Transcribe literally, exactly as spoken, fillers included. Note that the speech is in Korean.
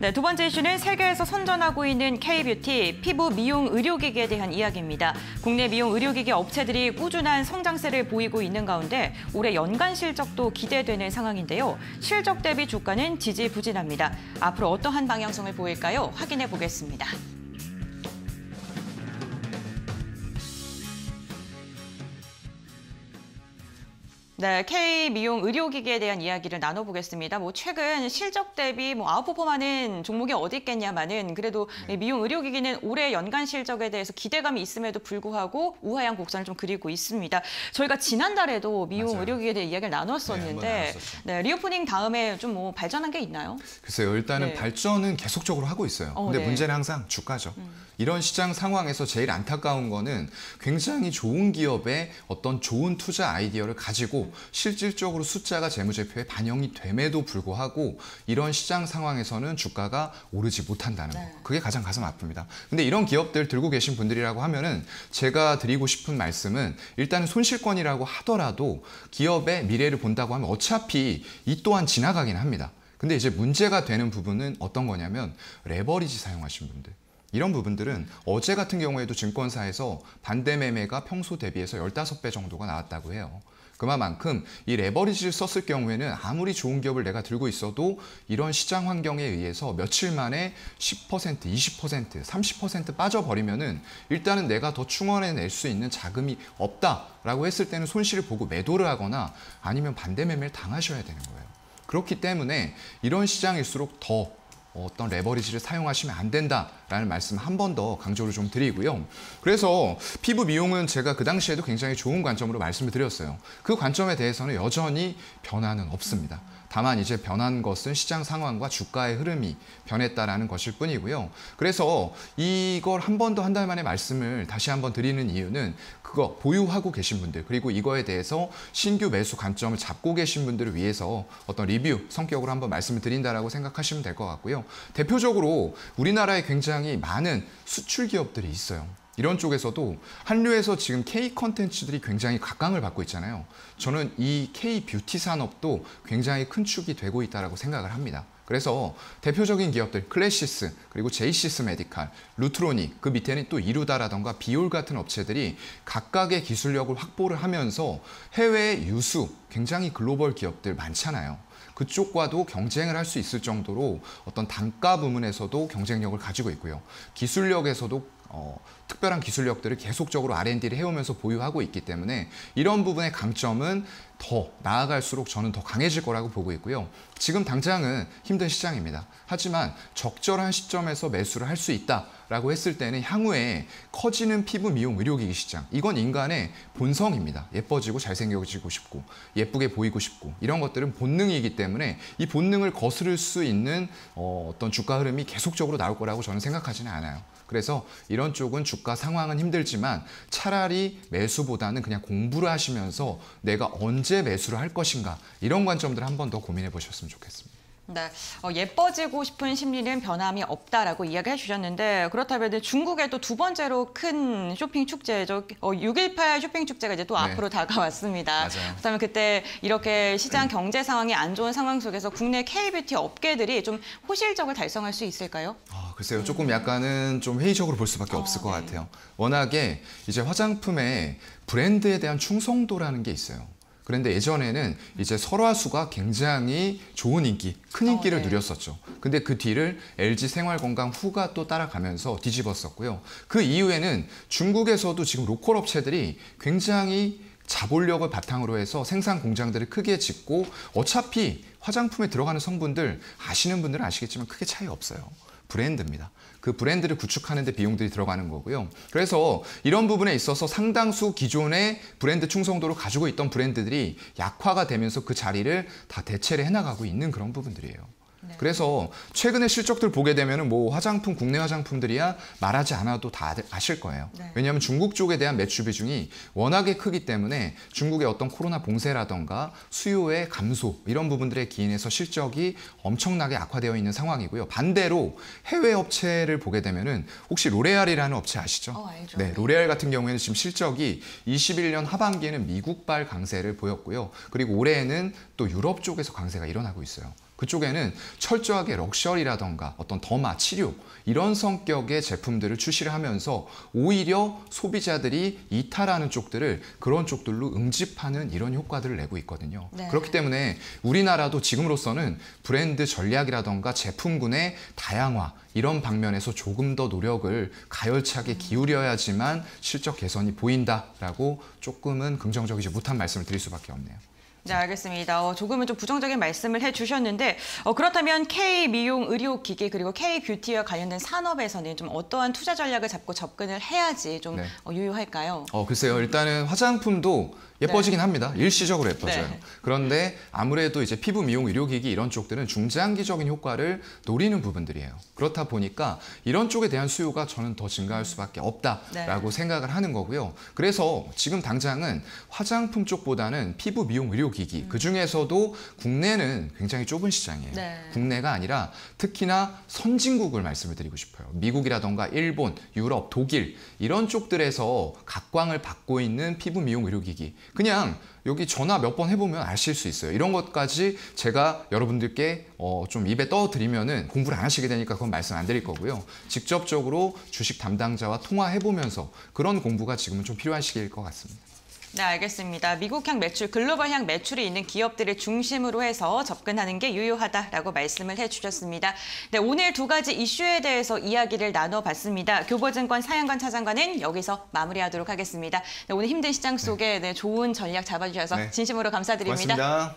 네, 두 번째 이슈는 세계에서 선전하고 있는 K-뷰티, 피부 미용 의료기기에 대한 이야기입니다. 국내 미용 의료기기 업체들이 꾸준한 성장세를 보이고 있는 가운데 올해 연간 실적도 기대되는 상황인데요. 실적 대비 주가는 지지부진합니다. 앞으로 어떠한 방향성을 보일까요? 확인해 보겠습니다. 네, K-미용 의료기기에 대한 이야기를 나눠보겠습니다. 뭐 최근 실적 대비 뭐 아웃퍼폼하는 종목이 어디 있겠냐마는 그래도 미용 의료기기는 올해 연간 실적에 대해서 기대감이 있음에도 불구하고 우하향 곡선을 좀 그리고 있습니다. 저희가 지난달에도 미용 맞아요. 의료기기에 대해 이야기를 나눴었는데 네, 네, 리오프닝 다음에 좀 뭐 발전한 게 있나요? 글쎄요. 일단은 네. 발전은 계속적으로 하고 있어요. 어, 근데 네. 문제는 항상 주가죠. 음. 이런 시장 상황에서 제일 안타까운 거는 굉장히 좋은 기업의 어떤 좋은 투자 아이디어를 가지고 실질적으로 숫자가 재무제표에 반영이 됨에도 불구하고 이런 시장 상황에서는 주가가 오르지 못한다는 거. 그게 가장 가슴 아픕니다. 근데 이런 기업들 들고 계신 분들이라고 하면은 제가 드리고 싶은 말씀은 일단은 손실권이라고 하더라도 기업의 미래를 본다고 하면 어차피 이 또한 지나가긴 합니다. 근데 이제 문제가 되는 부분은 어떤 거냐면 레버리지 사용하신 분들. 이런 부분들은 어제 같은 경우에도 증권사에서 반대 매매가 평소 대비해서 열다섯 배 정도가 나왔다고 해요. 그만큼 이 레버리지를 썼을 경우에는 아무리 좋은 기업을 내가 들고 있어도 이런 시장 환경에 의해서 며칠 만에 십 퍼센트, 이십 퍼센트, 삼십 퍼센트 빠져버리면은 일단은 내가 더 충원해낼 수 있는 자금이 없다라고 했을 때는 손실을 보고 매도를 하거나 아니면 반대 매매를 당하셔야 되는 거예요. 그렇기 때문에 이런 시장일수록 더 어떤 레버리지를 사용하시면 안 된다라는 말씀 한 번 더 강조를 좀 드리고요. 그래서 피부 미용은 제가 그 당시에도 굉장히 좋은 관점으로 말씀을 드렸어요. 그 관점에 대해서는 여전히 변화는 없습니다. 다만 이제 변한 것은 시장 상황과 주가의 흐름이 변했다라는 것일 뿐이고요. 그래서 이걸 한 번 더 한 달 만에 말씀을 다시 한 번 드리는 이유는 그거 보유하고 계신 분들 그리고 이거에 대해서 신규 매수 관점을 잡고 계신 분들을 위해서 어떤 리뷰 성격으로 한번 말씀을 드린다라고 생각하시면 될 것 같고요. 대표적으로 우리나라에 굉장히 많은 수출 기업들이 있어요. 이런 쪽에서도 한류에서 지금 K-컨텐츠들이 굉장히 각광을 받고 있잖아요. 저는 이 K-뷰티 산업도 굉장히 큰 축이 되고 있다고 생각을 합니다. 그래서 대표적인 기업들 클래시스, 그리고 제이시스 메디칼, 루트로닉, 그 밑에는 또 이루다라던가 비올 같은 업체들이 각각의 기술력을 확보를 하면서 해외 유수, 굉장히 글로벌 기업들 많잖아요. 그쪽과도 경쟁을 할 수 있을 정도로 어떤 단가 부문에서도 경쟁력을 가지고 있고요. 기술력에서도 어, 특별한 기술력들을 계속적으로 알 앤 디를 해오면서 보유하고 있기 때문에 이런 부분의 강점은 더 나아갈수록 저는 더 강해질 거라고 보고 있고요. 지금 당장은 힘든 시장입니다. 하지만 적절한 시점에서 매수를 할 수 있다라고 했을 때는 향후에 커지는 피부 미용 의료기기 시장, 이건 인간의 본성입니다. 예뻐지고 잘생겨지고 싶고 예쁘게 보이고 싶고 이런 것들은 본능이기 때문에 이 본능을 거스를 수 있는 어, 어떤 주가 흐름이 계속적으로 나올 거라고 저는 생각하지는 않아요. 그래서 이런 쪽은 주가 상황은 힘들지만 차라리 매수보다는 그냥 공부를 하시면서 내가 언제 매수를 할 것인가 이런 관점들을 한 번 더 고민해 보셨으면 좋겠습니다. 네, 어, 예뻐지고 싶은 심리는 변함이 없다라고 이야기해 주셨는데 그렇다면 중국의 또 두 번째로 큰 쇼핑 축제죠. 어, 육 일팔 쇼핑 축제가 이제 또 네. 앞으로 다가왔습니다. 맞아요. 그렇다면 그때 이렇게 시장 경제 상황이 안 좋은 상황 속에서 국내 K-뷰티 업계들이 좀 호실적을 달성할 수 있을까요? 아, 글쎄요. 조금 약간은 좀 회의적으로 볼 수밖에 없을 아, 것 네. 같아요. 워낙에 이제 화장품의 브랜드에 대한 충성도라는 게 있어요. 그런데 예전에는 이제 설화수가 굉장히 좋은 인기, 큰 인기를 어, 네. 누렸었죠. 근데 그 뒤를 엘지생활건강 후가 또 따라가면서 뒤집었었고요. 그 이후에는 중국에서도 지금 로컬 업체들이 굉장히 자본력을 바탕으로 해서 생산 공장들을 크게 짓고 어차피 화장품에 들어가는 성분들 아시는 분들은 아시겠지만 크게 차이 없어요. 브랜드입니다. 그 브랜드를 구축하는 데 비용들이 들어가는 거고요. 그래서 이런 부분에 있어서 상당수 기존의 브랜드 충성도를 가지고 있던 브랜드들이 약화가 되면서 그 자리를 다 대체를 해나가고 있는 그런 부분들이에요. 네. 그래서 최근에 실적들 보게 되면은 뭐 화장품, 국내 화장품들이야 말하지 않아도 다 아실 거예요. 네. 왜냐하면 중국 쪽에 대한 매출 비중이 워낙에 크기 때문에 중국의 어떤 코로나 봉쇄라던가 수요의 감소 이런 부분들에 기인해서 실적이 엄청나게 악화되어 있는 상황이고요. 반대로 해외 업체를 보게 되면은 혹시 로레알이라는 업체 아시죠? 어, 알죠. 네, 로레알 같은 경우에는 지금 실적이 이십일 년 하반기에는 미국발 강세를 보였고요. 그리고 올해에는 또 유럽 쪽에서 강세가 일어나고 있어요. 그쪽에는 철저하게 럭셔리라던가 어떤 더마 치료 이런 성격의 제품들을 출시를 하면서 오히려 소비자들이 이탈하는 쪽들을 그런 쪽들로 응집하는 이런 효과들을 내고 있거든요. 네. 그렇기 때문에 우리나라도 지금으로서는 브랜드 전략이라던가 제품군의 다양화 이런 방면에서 조금 더 노력을 가열차게 기울여야지만 실적 개선이 보인다라고 조금은 긍정적이지 못한 말씀을 드릴 수밖에 없네요. 네, 알겠습니다. 어, 조금은 좀 부정적인 말씀을 해주셨는데 어, 그렇다면 K-미용 의료기기 그리고 K-뷰티와 관련된 산업에서는 좀 어떠한 투자 전략을 잡고 접근을 해야지 좀 네. 어, 유효할까요? 어, 글쎄요. 일단은 화장품도 예뻐지긴 네. 합니다. 일시적으로 예뻐져요. 네. 그런데 아무래도 이제 피부 미용 의료기기 이런 쪽들은 중장기적인 효과를 노리는 부분들이에요. 그렇다 보니까 이런 쪽에 대한 수요가 저는 더 증가할 수밖에 없다라고 네. 생각을 하는 거고요. 그래서 지금 당장은 화장품 쪽보다는 피부 미용 의료기기 음. 그중에서도 국내는 굉장히 좁은 시장이에요. 네. 국내가 아니라 특히나 선진국을 말씀을 드리고 싶어요. 미국이라던가 일본, 유럽, 독일 이런 쪽들에서 각광을 받고 있는 피부 미용 의료기기 그냥 여기 전화 몇 번 해보면 아실 수 있어요. 이런 것까지 제가 여러분들께 어 좀 입에 떠드리면은 공부를 안 하시게 되니까 그건 말씀 안 드릴 거고요. 직접적으로 주식 담당자와 통화해보면서 그런 공부가 지금은 좀 필요한 시기일 것 같습니다. 네, 알겠습니다. 미국향 매출, 글로벌향 매출이 있는 기업들을 중심으로 해서 접근하는 게 유효하다라고 말씀을 해주셨습니다. 네, 오늘 두 가지 이슈에 대해서 이야기를 나눠봤습니다. 교보증권 사양관 차장관은 여기서 마무리하도록 하겠습니다. 네, 오늘 힘든 시장 속에 네. 네, 좋은 전략 잡아주셔서 진심으로 감사드립니다. 네, 고맙습니다.